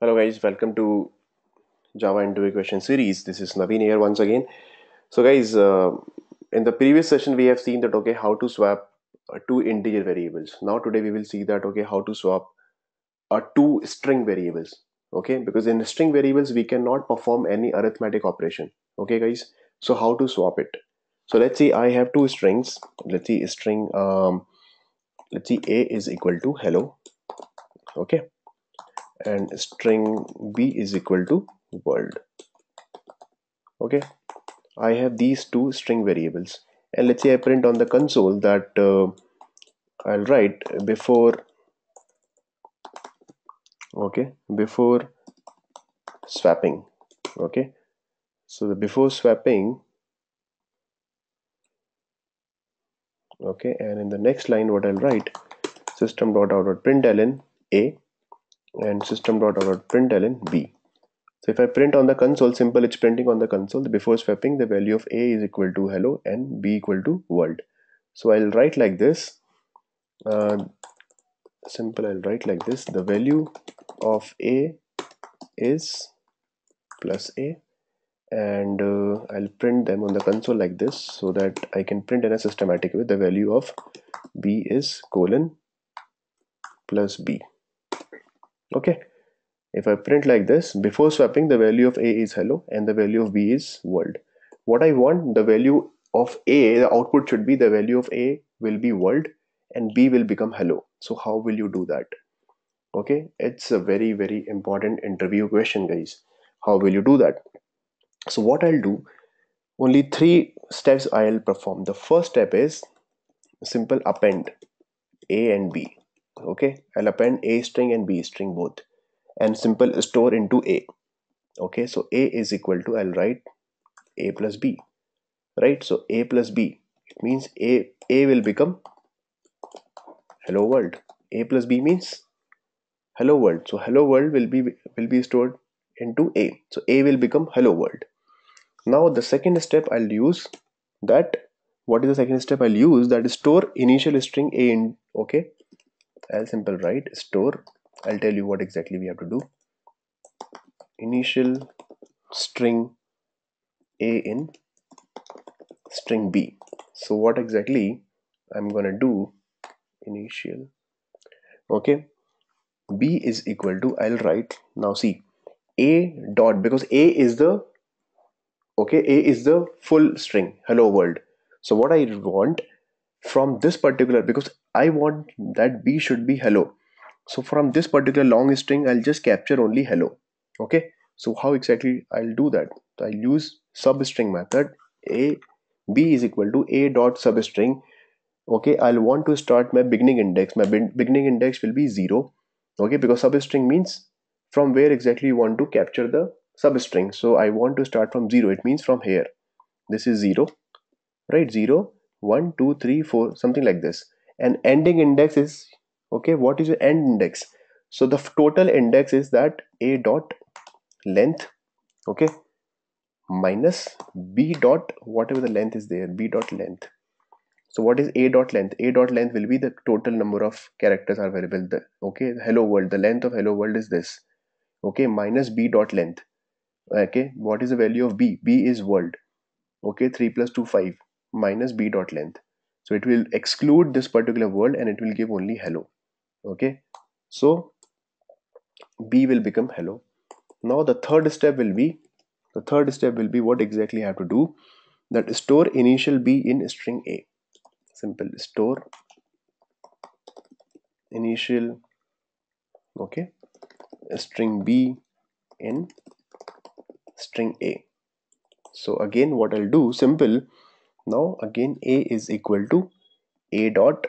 Hello guys, welcome to Java into Equation series. This is Naveen here once again. So guys, in the previous session we have seen that okay, how to swap two integer variables. Now today we will see that okay, how to swap two string variables. Okay, because in string variables we cannot perform any arithmetic operation. Okay guys, so how to swap it? So let's see, I have two strings. Let's see, string let's see, A is equal to hello. Okay, and string B is equal to world. Okay, I have these two string variables, and let's say I print on the console that I'll write before, okay, before swapping. Okay, so the before swapping, okay, and in the next line what I'll write, system.out.println A and system.out.println B. So if I print on the console, simple, it's printing on the console before swapping the value of A is equal to hello and B equal to world. So I'll write like this, simple, I'll write like this, the value of A is plus A, and I'll print them on the console like this so that I can print in a systematic way. The value of B is colon plus B. Okay, if I print like this, before swapping the value of A is hello and the value of B is world. What I want, the value of A, the output should be the value of A will be world and B will become hello. So how will you do that? Okay, it's a very, very important interview question guys. How will you do that? So what I'll do, only three steps I'll perform. The first step is simple, append A and B. Okay, I'll append A string and B string both, and simple store into A. Okay, so A is equal to, I'll write A plus B, right? So A plus B, it means A will become hello world. A plus B means hello world. So hello world will be stored into A. So A will become hello world. Now the second step I'll use that, what is the second step I'll use, that is store initial string A in. Okay, I'll simple write store, I'll tell you what exactly we have to do, initial string A in string B. So what exactly I'm gonna do, initial, okay, B is equal to, I'll write, now see, A dot, because A is the, okay, A is the full string hello world. So what I want from this particular, because I want that B should be hello, so from this particular long string I'll just capture only hello. Okay, so how exactly I'll do that? So I'll use substring method, A B is equal to A dot substring. Okay, I'll want to start my beginning index. My beginning index will be 0. Okay, because substring means from where exactly you want to capture the substring. So I want to start from 0. It means from here. This is 0, right? 0, 1, 2, 3, 4, something like this. And ending index is, okay, what is your end index? So the total index is that A dot length, okay, minus B dot whatever the length is there, B dot length. So what is A dot length? A dot length will be the total number of characters are available there. Okay, hello world, the length of hello world is this, okay, minus B dot length. Okay, what is the value of B? B is world. Okay, 3 plus 2 5, minus B dot length. So it will exclude this particular world and it will give only hello. Okay, so B will become hello. Now the third step will be, the third step will be what exactly I have to do, that store initial B in string A. Simple, store initial, okay, string B in string A. So again what I'll do, simple, now again A is equal to A dot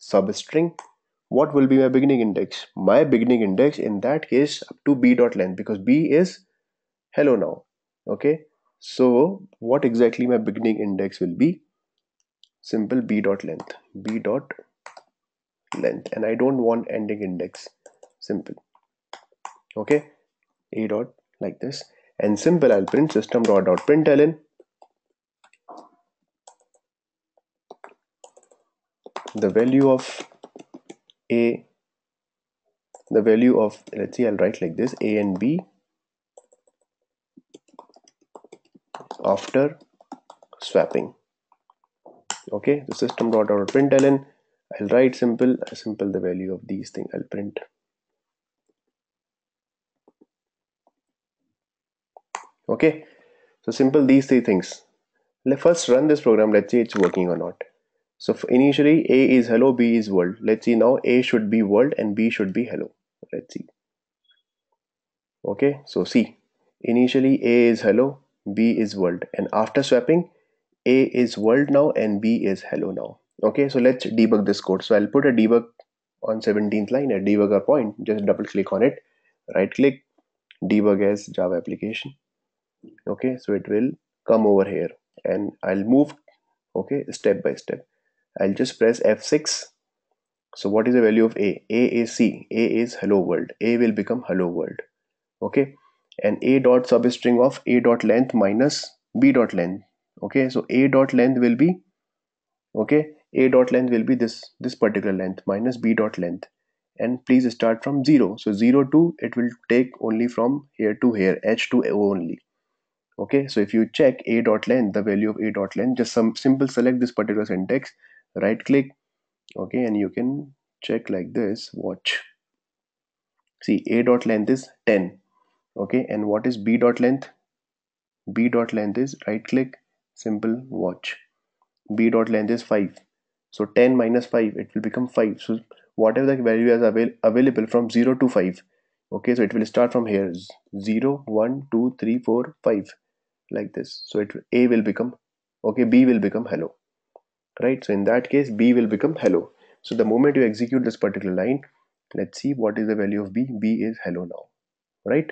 substring. What will be my beginning index? My beginning index in that case up to B dot length, because B is hello now. Okay, so what exactly my beginning index will be, simple, B dot length, B dot length, and I don't want ending index, simple. Okay, A dot like this, and simple, I'll print system dot dot println the value of A the value of, let's see, I'll write like this, a and b after swapping. Okay, the system.out.println, I'll write simple the value of these things, I'll print. Okay, so simple these three things. Let's first run this program, let's see it's working or not. So initially A is hello, B is world. Let's see now, A should be world and B should be hello. Let's see. Okay, so see, initially A is hello, B is world, and after swapping A is world now and B is hello now. Okay, so let's debug this code. So I'll put a debug on 17th line, a debugger point. Just double click on it, right click, debug as Java application. Okay, so it will come over here and I'll move, okay, step by step. I'll just press F6. So what is the value of A? A is C. A is hello world. A will become hello world. Okay, and A dot substring of A dot length minus B dot length. Okay, so A dot length will be, okay, A dot length will be this particular length minus B dot length, and please start from 0. So 0 to, it will take only from here to here, H to O only. Okay, so if you check a dot length, the value of a dot length, just some simple select this particular syntax, right click, okay, and you can check like this, watch, see, a dot length is 10. Okay, and what is b dot length? B dot length is, right click, simple, watch, b dot length is 5. So 10 minus 5, it will become 5. So whatever the value is available from 0 to 5, okay, so it will start from here, 0 1 2 3 4 5, like this. So it, A will become, okay, B will become hello, right? So in that case, B will become hello. So the moment you execute this particular line, let's see what is the value of B. B is hello now, right?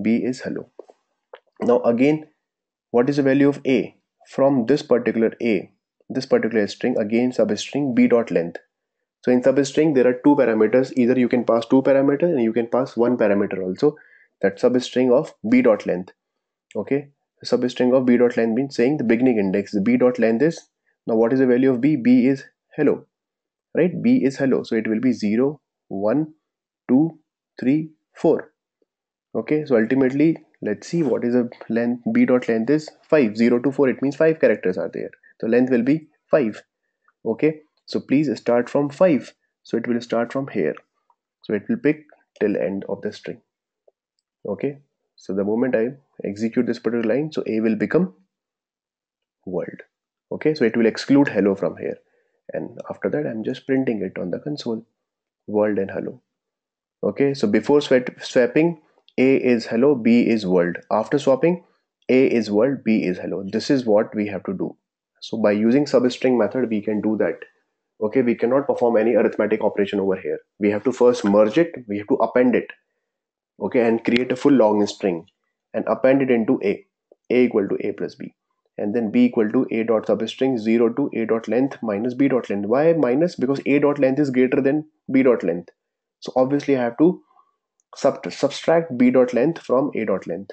B is hello. Now again, what is the value of A? From this particular A, this particular string, again substring B dot length. So in substring there are two parameters, either you can pass two parameters and you can pass one parameter also, that substring of B dot length. Okay, the substring of B dot length means saying the beginning index, the B dot length is, now what is the value of B? B is hello, right? B is hello, so it will be 0 1 2 3 4. Okay, so ultimately let's see what is the length. B dot length is 5, 0 to 4, it means 5 characters are there, so length will be 5. Okay, so please start from 5, so it will start from here, so it will pick till end of the string. Okay, so the moment I execute this particular line, so A will become world. Okay, so it will exclude hello from here, and after that I'm just printing it on the console, world and hello. Okay, so before swapping A is hello, B is world. After swapping A is world, B is hello. This is what we have to do. So by using substring method we can do that. Okay, we cannot perform any arithmetic operation over here. We have to first merge it, we have to append it, okay, and create a full long string and append it into a equal to a plus b, and then b equal to a dot substring 0 to a dot length minus b dot length. Why minus? Because a dot length is greater than b dot length, so obviously I have to subtract b dot length from a dot length,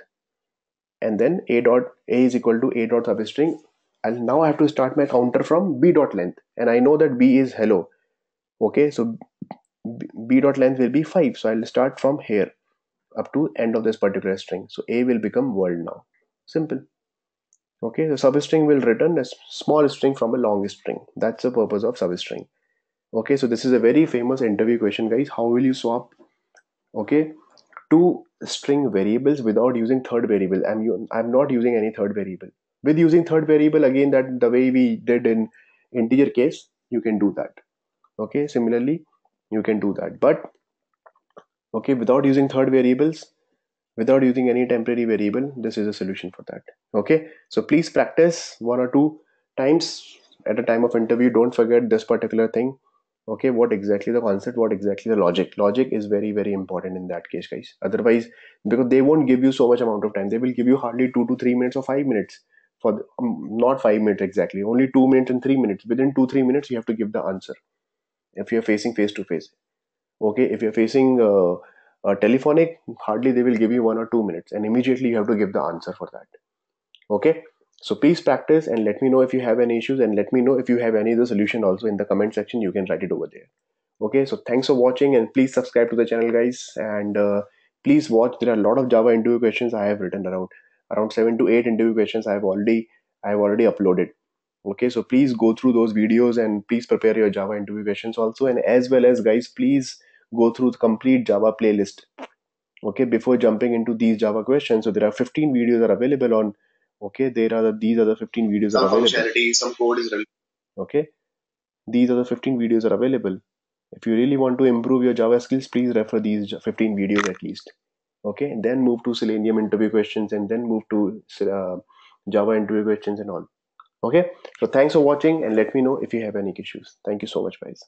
and then a is equal to a dot substring. And now I have to start my counter from b dot length, and I know that b is hello. Okay, so b dot length will be 5, so I'll start from here up to end of this particular string. So a will become world now, simple. Okay, the substring will return a small string from a long string. That's the purpose of substring. Okay, so this is a very famous interview question, guys. How will you swap, okay, two string variables without using third variable? I'm not using any third variable. With using third variable, again, that the way we did in integer case, you can do that. Okay, similarly, you can do that. But okay, without using third variables, without using any temporary variable, this is a solution for that. Okay, so please practice 1 or 2 times at a time of interview. Don't forget this particular thing. Okay, what exactly the concept, what exactly the logic. Logic is very, very important in that case, guys. Otherwise, because they won't give you so much amount of time, they will give you hardly 2 to 3 minutes or 5 minutes. For the, not 5 minutes exactly, only 2 minutes and 3 minutes. Within 2-3 minutes you have to give the answer. If you are facing face to face, okay, if you are facing a telephonic, hardly they will give you 1 or 2 minutes, and immediately you have to give the answer for that. Okay, so please practice and let me know if you have any issues, and let me know if you have any other solution also in the comment section. You can write it over there. Okay, so thanks for watching, and please subscribe to the channel, guys, and please watch. There are a lot of Java interview questions I have written, around 7 to 8 interview questions I have already uploaded. Okay, so please go through those videos and please prepare your Java interview questions also, and as well as, guys, please go through the complete Java playlist. Okay, before jumping into these Java questions, so there are 15 videos are available on. Okay, these are the 15 videos some are available. Functionality, some code is relevant. Okay, these are the 15 videos are available. If you really want to improve your Java skills, please refer these 15 videos at least. Okay, and then move to Selenium interview questions, and then move to Java interview questions and all. Okay, so thanks for watching, and let me know if you have any issues. Thank you so much, guys.